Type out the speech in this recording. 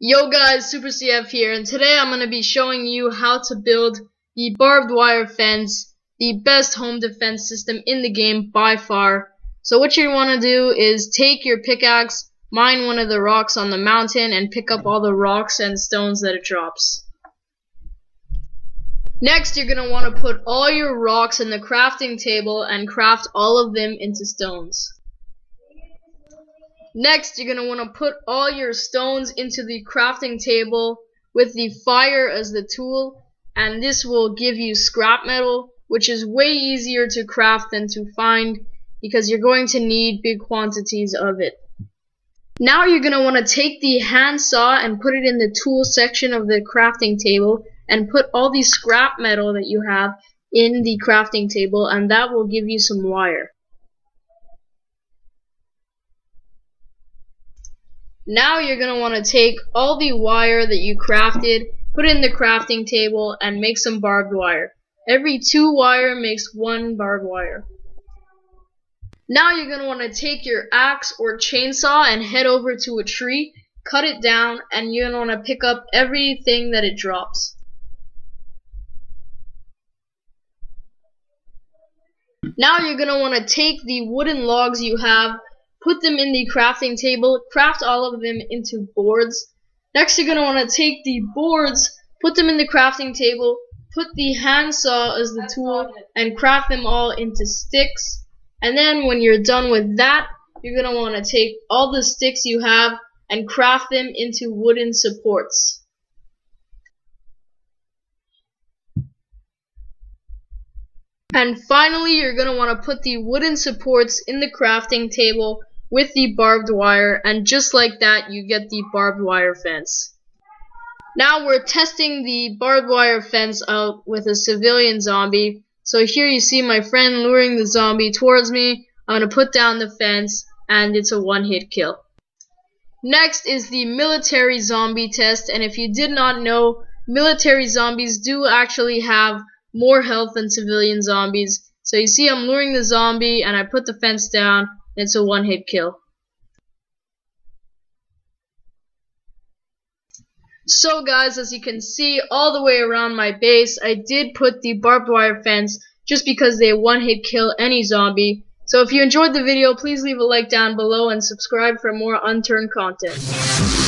Yo guys, SuperCF here, and today I'm going to be showing you how to build the barbed wire fence, the best home defense system in the game by far. So what you want to do is take your pickaxe, mine one of the rocks on the mountain, and pick up all the rocks and stones that it drops. Next, you're going to want to put all your rocks in the crafting table and craft all of them into stones. Next, you're going to want to put all your stones into the crafting table with the fire as the tool, and this will give you scrap metal, which is way easier to craft than to find because you're going to need big quantities of it. Now you're going to want to take the hand saw and put it in the tool section of the crafting table and put all the scrap metal that you have in the crafting table, and that will give you some wire. Now you're going to want to take all the wire that you crafted, put it in the crafting table, and make some barbed wire. Every two wire makes one barbed wire. Now you're going to want to take your axe or chainsaw and head over to a tree, cut it down, and you're going to want to pick up everything that it drops. Now you're going to want to take the wooden logs you have, put them in the crafting table, craft all of them into boards. Next, you're going to want to take the boards, put them in the crafting table, put the handsaw as the tool, and craft them all into sticks. And then when you're done with that, you're going to want to take all the sticks you have and craft them into wooden supports. And finally, you're going to want to put the wooden supports in the crafting table with the barbed wire, and just like that you get the barbed wire fence. Now we're testing the barbed wire fence out with a civilian zombie. So here you see my friend luring the zombie towards me. I'm going to put down the fence, and it's a one-hit kill. Next is the military zombie test, and if you did not know, military zombies do actually have more health than civilian zombies. So you see I'm luring the zombie, and I put the fence down. It's a one-hit kill. So guys, as you can see all the way around my base, I did put the barbed wire fence just because they one-hit kill any zombie. So if you enjoyed the video, please leave a like down below and subscribe for more Unturned content.